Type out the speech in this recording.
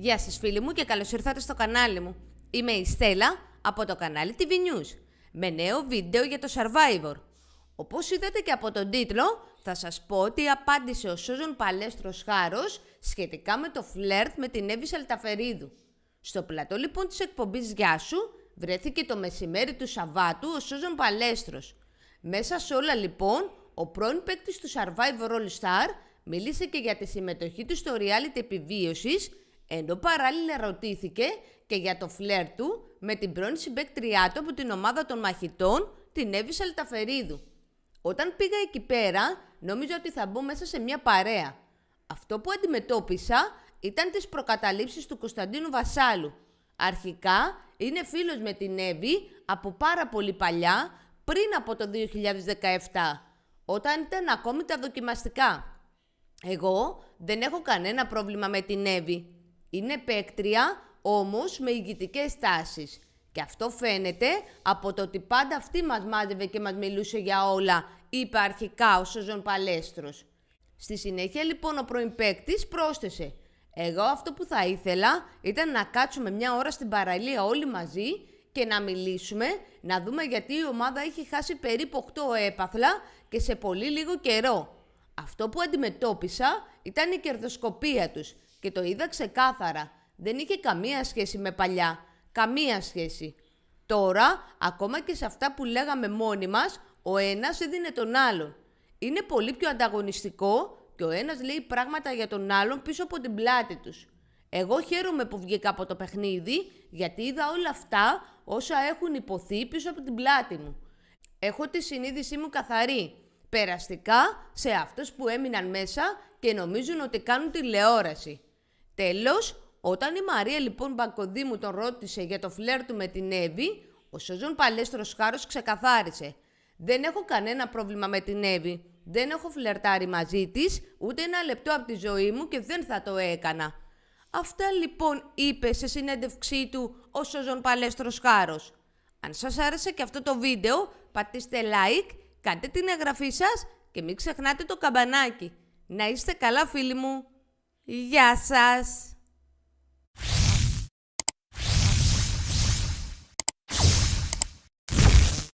Γεια σας φίλοι μου και καλώς ήρθατε στο κανάλι μου. Είμαι η Στέλλα από το κανάλι TV News με νέο βίντεο για το Survivor. Όπως είδατε και από τον τίτλο, θα σας πω ότι απάντησε ο Σώζων Παλαίστρος Χάρος σχετικά με το φλερτ με την Εύη Σαλταφερίδου. Στο πλατό λοιπόν της εκπομπής Γεια σου βρέθηκε το μεσημέρι του Σαββάτου ο Σώζων Παλαίστρος. Μέσα σε όλα λοιπόν, ο πρώην παίκτης του Survivor All Star μίλησε και για τη συμμετοχή του στο reality επιβίωσης, ενώ παράλληλα ρωτήθηκε και για το φλερ του με την πρώην συμπαίκτριά του από την ομάδα των μαχητών, την Εύη Σαλταφερίδου. Όταν πήγα εκεί πέρα, νόμιζα ότι θα μπω μέσα σε μια παρέα. Αυτό που αντιμετώπισα ήταν τις προκαταλήψεις του Κωνσταντίνου Βασάλου. Αρχικά είναι φίλος με την Εύη από πάρα πολύ παλιά, πριν από το 2017, όταν ήταν ακόμη τα δοκιμαστικά. Εγώ δεν έχω κανένα πρόβλημα με την Εύη. Είναι παίκτρια, όμως με ηγητικές τάσεις. Και αυτό φαίνεται από το ότι πάντα αυτή μας μάζευε και μας μιλούσε για όλα, είπε αρχικά ο Σώζων Παλαίστρος. Στη συνέχεια λοιπόν ο πρώην παίκτης πρόσθεσε: εγώ αυτό που θα ήθελα ήταν να κάτσουμε μια ώρα στην παραλία όλοι μαζί και να μιλήσουμε, να δούμε γιατί η ομάδα έχει χάσει περίπου 8 έπαθλα και σε πολύ λίγο καιρό. Αυτό που αντιμετώπισα ήταν η κερδοσκοπία τους και το είδα ξεκάθαρα. Δεν είχε καμία σχέση με παλιά. Καμία σχέση. Τώρα, ακόμα και σε αυτά που λέγαμε μόνοι μας, ο ένας έδινε τον άλλον. Είναι πολύ πιο ανταγωνιστικό και ο ένας λέει πράγματα για τον άλλον πίσω από την πλάτη τους. Εγώ χαίρομαι που βγήκα από το παιχνίδι, γιατί είδα όλα αυτά όσα έχουν υποθεί πίσω από την πλάτη μου. Έχω τη συνείδησή μου καθαρή, περαστικά σε αυτούς που έμειναν μέσα και νομίζουν ότι κάνουν τηλεόραση. Τέλος, όταν η Μαρία λοιπόν Μπακοδήμου τον ρώτησε για το φλερ του με την Εύη, ο Σώζων Παλαίστρος Χάρος ξεκαθάρισε: δεν έχω κανένα πρόβλημα με την Εύη. Δεν έχω φλερτάρει μαζί της ούτε ένα λεπτό από τη ζωή μου και δεν θα το έκανα. Αυτά λοιπόν είπε σε συνέντευξή του ο Σώζων Παλαίστρος Χάρος. Αν σας άρεσε και αυτό το βίντεο, πατήστε like, κάντε την εγγραφή σας και μην ξεχνάτε το καμπανάκι. Να είστε καλά φίλοι μου. Γεια σας!